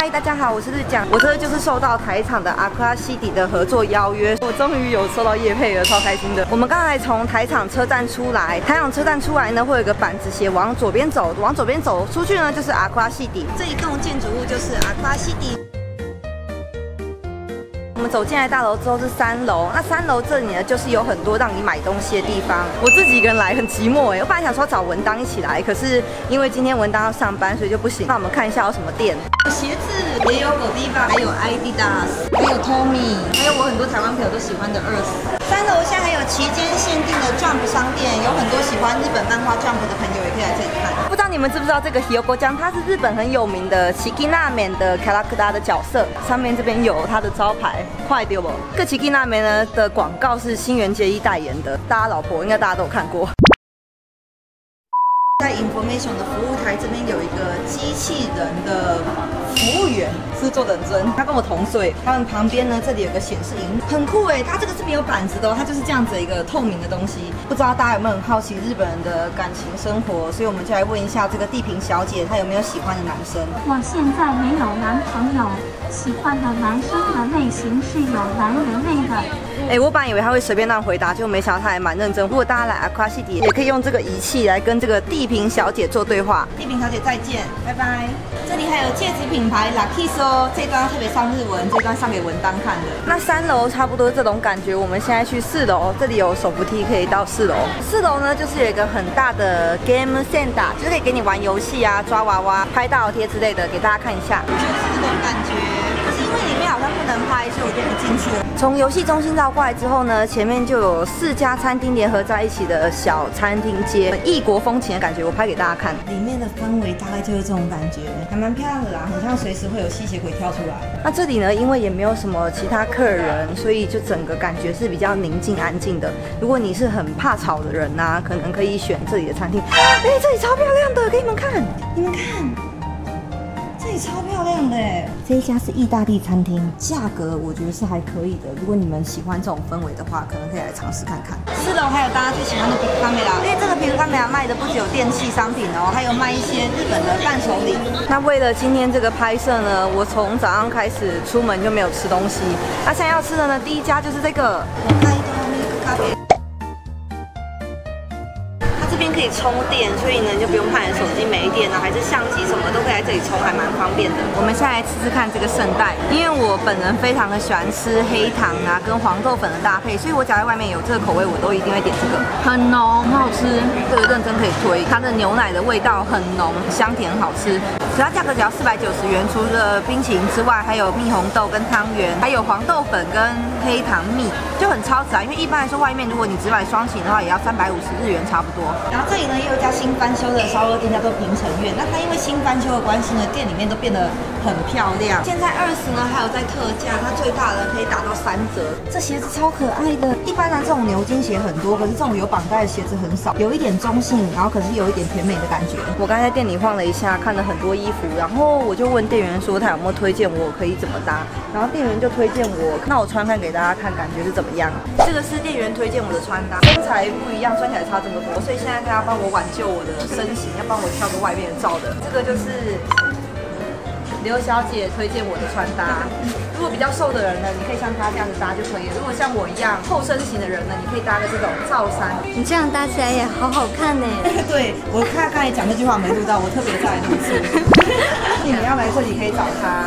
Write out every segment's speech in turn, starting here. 嗨，大家好，我是日讲。我这就是受到台场的 Aqua City 的合作邀约，我终于有收到业配了，超开心的。我们刚才从台场车站出来，台场车站出来呢，会有一个板子写往左边走，往左边走出去呢就是 Aqua City， 这一栋建筑物就是 Aqua City。 我们走进来大楼之后是3楼，那3楼这里呢就是有很多让你买东西的地方。我自己一个人来很寂寞哎，我本来想说找文当一起来，可是因为今天文当要上班，所以就不行。那我们看一下有什么店，有鞋子，也有 Godiva， 还有 Adidas， 还有 Tommy， 还有我很多台湾朋友都喜欢的 Earth。 3楼下还有期间限定的 Jump 商店，有很多喜欢日本漫画 Jump 的朋友也可以来这里看。不知道你们知不知道这个Hyoko酱，它是日本很有名的奇吉纳美的卡拉克达的角色，上面这边有它的招牌，快丢不？这奇吉纳美呢的广告是新垣结衣代言的，大家老婆应该大家都有看过。在 Information 的服务台这边有一个机器人的服务员。 是坐等真，他跟我同岁。他们旁边呢，这里有个显示屏，很酷哎。它这个是没有板子的哦，它就是这样子一个透明的东西。不知道大家有没有很好奇日本人的感情生活，所以我们就来问一下这个地平小姐，她有没有喜欢的男生？我现在没有男朋友，喜欢的男生的类型是有男人味的。 哎，我本来以为他会随便乱回答，就没想到他还蛮认真。如果大家来 Aqua City 也可以用这个仪器来跟这个地平小姐做对话。地平小姐再见，拜拜。这里还有戒指品牌 Lucky 哦，这段特别上日文，这段上给文当看的。那3楼差不多这种感觉，我们现在去4楼，这里有手扶梯可以到4楼。4楼呢就是有一个很大的 Game Center， 就是可以给你玩游戏啊、抓娃娃、拍大头贴之类的，给大家看一下。就是这种感觉。 好像不能拍，所以我就不进去了。从游戏中心绕过来之后呢，前面就有4家餐厅联合在一起的小餐厅街，异国风情的感觉，我拍给大家看。里面的氛围大概就是这种感觉，还蛮漂亮的啦，很像随时会有吸血鬼跳出来。那这里呢，因为也没有什么其他客人，所以就整个感觉是比较宁静安静的。如果你是很怕吵的人呐，可能可以选这里的餐厅。哎，这里超漂亮的，给你们看，你们看。 这里超漂亮的哎！这一家是意大利餐厅，价格我觉得是还可以的。如果你们喜欢这种氛围的话，可能可以来尝试看看。4楼还有大家最喜欢的平衡美啦，因为这个平衡美啦卖的不只有电器商品哦，还有卖一些日本的伴手礼。那为了今天这个拍摄呢，我从早上开始出门就没有吃东西。那现在要吃的呢，第一家就是这个。它这边可以充电，所以呢你就不用怕你手机没电了，还是相机什么都可以来这里充，还蛮。 方便的，我们先来吃吃看这个圣代，因为我本人非常的喜欢吃黑糖啊跟黄豆粉的搭配，所以我只要在外面有这个口味，我都一定会点这个，很浓，很好吃，这个认真可以推，它的牛奶的味道很浓，香甜，很好吃。其他价格只要490元，除了冰淇淋之外，还有蜜红豆跟汤圆，还有黄豆粉跟黑糖蜜，就很超值啊。因为一般来说外面如果你只买双擎的话，也要350日元差不多。然后这里呢也有一家新翻修的烧肉店叫做平城苑，那它因为新翻修的关系呢，店里面。 都变得很漂亮。现在20呢，还有在特价，它最大的可以打到3折。这鞋子超可爱的，一般呢这种牛津鞋很多，可是这种有绑带的鞋子很少，有一点中性，然后可是有一点甜美的感觉。我刚才在店里晃了一下，看了很多衣服，然后我就问店员说他有没有推荐我可以怎么搭，然后店员就推荐我，那我穿看给大家看，感觉是怎么样？这个是店员推荐我的穿搭，身材不一样，穿起来差这么多，所以现在他要帮我挽救我的身形，要帮我挑个外面罩的。这个就是。 刘小姐推荐我的穿搭，如果比较瘦的人呢，你可以像她这样子搭就可以；如果像我一样后身型的人呢，你可以搭个这种罩衫。你这样搭起来也好好看呢。对，我看刚才讲这句话没录到，我特别在录制。你们要来这里可以找她。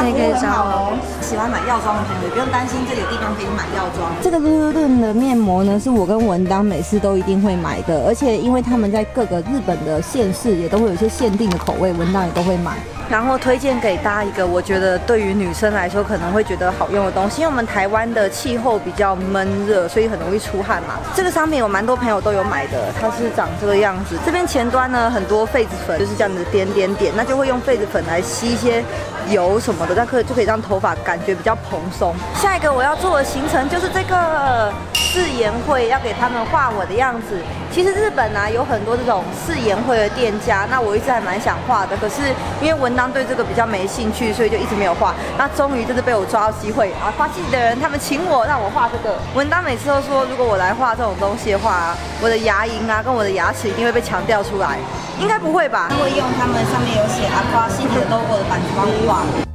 那个哦，喜欢买药妆的朋友也不用担心，这里有地方可以买药妆。这个Lululemon的面膜呢，是我跟文当每次都一定会买的，而且因为他们在各个日本的县市也都会有一些限定的口味，文当也都会买。然后推荐给大家一个，我觉得对于女生来说可能会觉得好用的东西，因为我们台湾的气候比较闷热，所以很容易出汗嘛。这个商品有蛮多朋友都有买的，它是长这个样子。这边前端呢很多痱子粉，就是这样子点点点，那就会用痱子粉来吸一些油什么。 那可以就可以让头发感觉比较蓬松。下一个我要做的行程就是这个誓言会，要给他们画我的样子。其实日本啊有很多这种誓言会的店家，那我一直还蛮想画的，可是因为文当对这个比较没兴趣，所以就一直没有画。那终于这次被我抓到机会啊！发起的人他们请我让我画这个。文当每次都说，如果我来画这种东西的话，我的牙龈啊跟我的牙齿一定会被强调出来。应该不会吧？会用他们上面有写Aqua City的 logo 的板子帮我画。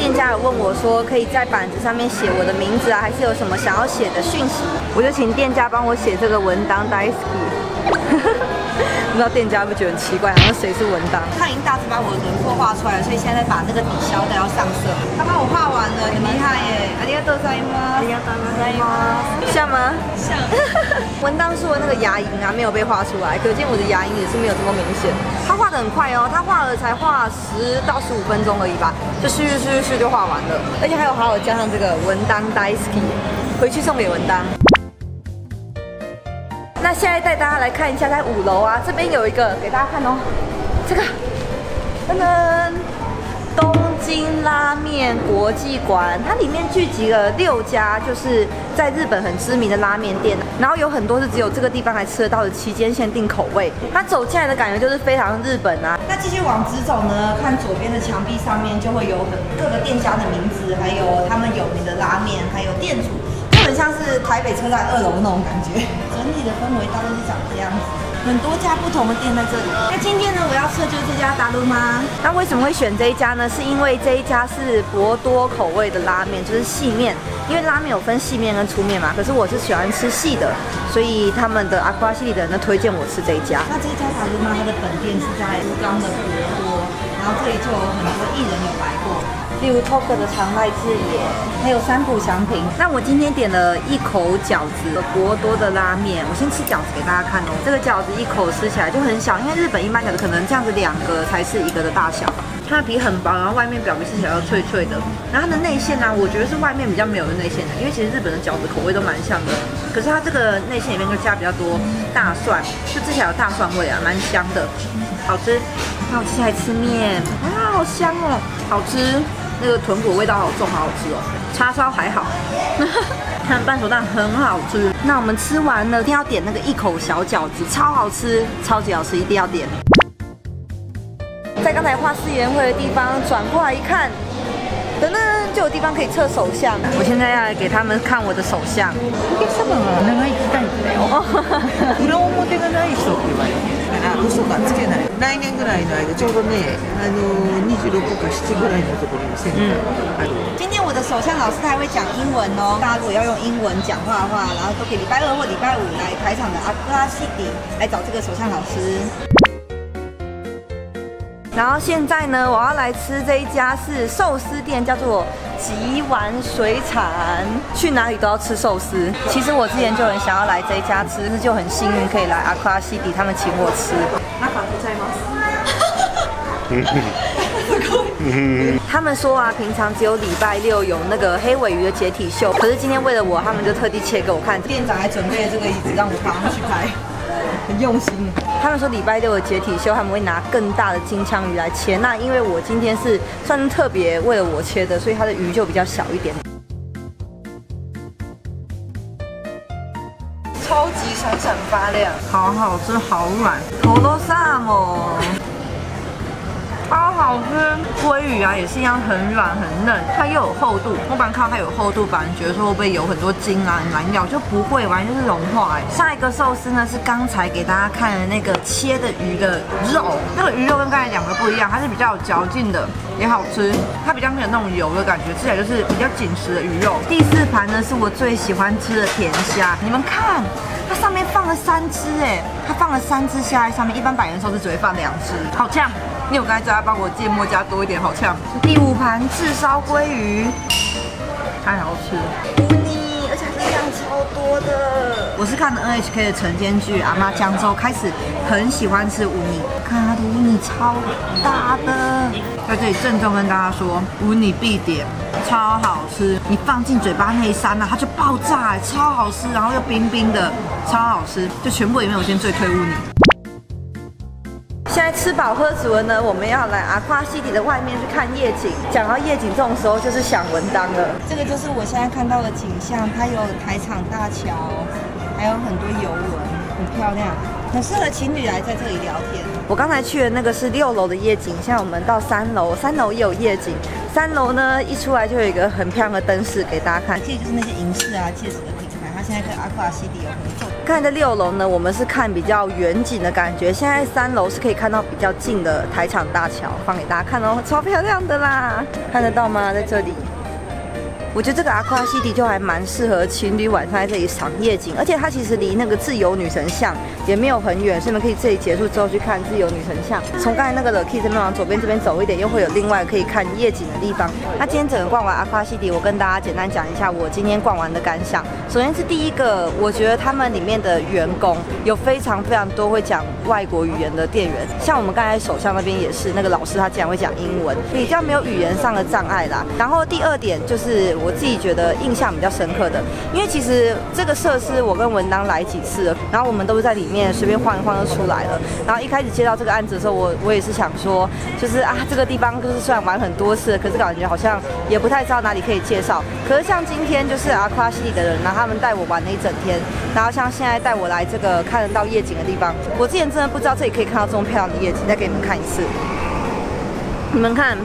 店家有问我说，可以在板子上面写我的名字啊，还是有什么想要写的讯息，我就请店家帮我写这个文档 不知道店家会不会觉得很奇怪，然后谁是文档？他已经大致把我的轮廓画出来了，所以现在把那个底消掉，要上色。他帮我画完了，很厉害耶！ありがとうございます。ありがとうございます。像吗？像。文档说的那个牙龈啊，没有被画出来，可见我的牙龈也是没有这么明显。他画得很快哦，他画了才画10到15分钟而已吧，就咻就画完了，而且还有好好加上这个文档 Daisuki， 回去送给文档。 那现在带大家来看一下，在5楼啊，这边有一个给大家看哦，这个，噔噔，东京拉面国际馆，它里面聚集了6家，就是在日本很知名的拉面店，然后有很多是只有这个地方才吃得到的期间限定口味。它走进来的感觉就是非常日本啊。那继续往直走呢，看左边的墙壁上面就会有各个店家的名字，还有他们有名的拉面，还有店主。 很像是台北车站2楼那种感觉，整体的氛围大概是长这样子，很多家不同的店在这里。那今天呢，我要吃的就是这家达鲁玛。那为什么会选这一家呢？是因为这一家是博多口味的拉面，就是细面。因为拉面有分细面跟粗面嘛，可是我是喜欢吃细的，所以他们的Aqua City的人呢推荐我吃这一家。那这一家达鲁玛它的本店是在福冈的博多，然后这里就有很多艺人有来过。 例如 TOK 的长濑智也，还有三浦翔平。那我今天点了1口饺子，博多的拉面。我先吃饺子给大家看哦。这个饺子1口吃起来就很小，因为日本一般饺子可能这样子2个才是1个的大小。它的皮很薄，然后外面表面吃起来要脆脆的。然后它的内馅呢，我觉得是外面比较没有的内馅的，因为其实日本的饺子口味都蛮像的。可是它这个内馅里面就加比较多大蒜，就吃起来有大蒜味啊，蛮香的，好吃。那我接下来吃面，啊，好香哦，好吃。 那个豚骨味道好重，好好吃哦。叉烧还好，它的半熟蛋很好吃。那我们吃完了，一定要点那个1口小饺子，超好吃，超级好吃，一定要点。在刚才画世园会的地方转过来一看，等等，就有地方可以测手相。我现在要来给他们看我的手相。お客様は長生きタイプだよ。裏表がない人って言われてる。 嘘がつけない。来年ぐらいの間、ちょうどね、26か7ぐらいのところにセンターがある。今天我的手相老师他还会讲英文哦，大家如果要用英文讲话的话，然后都可以礼拜2或礼拜5来台场的Aqua City来找这个手相老师。 然后现在呢，我要来吃这一家是寿司店，叫做吉丸水产。去哪里都要吃寿司。其实我之前就很想要来这一家吃，但是就很幸运可以来Aqua City他们请我吃。那卡不在吗？他们说啊，平常只有礼拜6有那个黑鮪鱼的解体秀，可是今天为了我，他们就特地切给我看。店长还准备了这个椅子让我爬上去拍。很用心。他们说礼拜6的解体秀，他们会拿更大的金枪鱼来切。那因为我今天是算是特别为了我切的，所以它的鱼就比较小一点。超级闪闪发亮，好好吃，好软，头都散哦。超好吃，鲑鱼啊也是一样，很软很嫩，它又有厚度。我本来看它有厚度，反正觉得说会不会有很多筋啊，很难咬，就不会，完全就是融化。下一个寿司呢是刚才给大家看的那个切的鱼的肉，那个鱼肉跟刚才2个不一样，它是比较有嚼劲的，也好吃。它比较没有那种油的感觉，吃起来就是比较紧实的鱼肉。第4盘呢是我最喜欢吃的甜虾，你们看。 它上面放了3只哎，它放了3只虾在上面。一般百元寿司只会放2只，好呛！因为我刚才叫他帮我芥末加多一点，好呛。第5盘炙烧鲑鱼，太好吃了，而且它的量超多的。我是看了 NHK 的晨间剧《阿妈江州》，开始很喜欢吃乌尼，看它的乌尼超大的。在这里郑重跟大家说，乌尼必点。 超好吃，你放进嘴巴那一刹那，它就爆炸，超好吃，然后又冰冰的，超好吃。就全部里面，我今天最推乌尼。现在吃饱喝足了呢，我们要来Aqua City的外面去看夜景。讲到夜景，这种时候就是想文档了。这个就是我现在看到的景象，它有台场大桥，还有很多游轮，很漂亮，很适合情侣来在这里聊天。我刚才去的那个是6楼的夜景，现在我们到3楼，3楼也有夜景。 3楼呢，一出来就有一个很漂亮的灯饰给大家看，这就是那些银饰啊、戒指的品牌，它现在跟Aqua City有合作。看的6楼呢，我们是看比较远景的感觉。现在3楼是可以看到比较近的台场大桥，放给大家看哦，超漂亮的啦！看得到吗？在这里，我觉得这个 Aqua City 就还蛮适合情侣晚上在这里赏夜景，而且它其实离那个自由女神像也没有很远，所以你们可以这里结束之后去看自由女神像。从刚才那个 Lucky 这边往左边这边走一点，又会有另外可以看夜景的地方。那今天整个逛完 Aqua City， 我跟大家简单讲一下我今天逛完的感想。首先是第一个，我觉得他们里面的员工有非常多会讲外国语言的店员，像我们刚才首相那边也是，那个老师他竟然会讲英文，比较没有语言上的障碍啦。然后第二点就是我自己觉得印象比较深刻的，因为其实这个设施我跟文当来几次了，然后我们都是在里面随便晃一晃就出来了。然后一开始接到这个案子的时候，我也是想说，就是啊这个地方就是虽然玩很多次，可是感觉好像也不太知道哪里可以介绍。可是像今天就是 Aqua City 的人，然后他们带我玩了一整天，然后像现在带我来这个看得到夜景的地方，我之前真的不知道这里可以看到这么漂亮的夜景。再给你们看一次，你们看。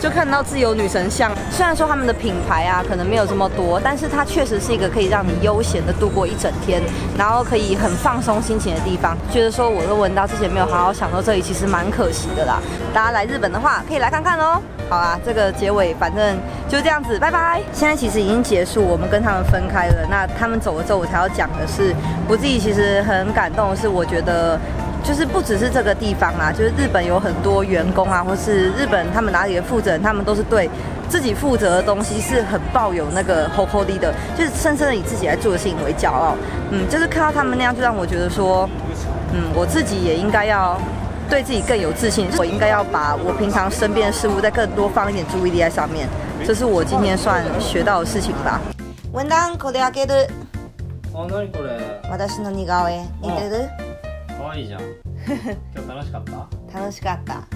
就看到自由女神像，虽然说他们的品牌啊可能没有这么多，但是它确实是一个可以让你悠闲的度过一整天，然后可以很放松心情的地方。觉得说我跟文刀之前没有好好享受这里，其实蛮可惜的啦。大家来日本的话，可以来看看哦。好啦，这个结尾反正就这样子，拜拜。现在其实已经结束，我们跟他们分开了。那他们走了之后，我才要讲的是，我自己其实很感动的是，我觉得。就是不只是这个地方啦，就是日本有很多员工啊，或是日本他们哪里的负责人，他们都是对自己负责的东西是很抱有那个holy的，就是深深的以自己来做的事情为骄傲。就是看到他们那样，就让我觉得说，我自己也应该要。对自己更有自信，我应该要把我平常身边的事物再更多放一点注意力在上面，这是我今天算学到的事情吧。文旦これ開ける。あ、何これ？私の似顔絵。似てる？可愛いじゃん。今日楽しかった？楽しかった。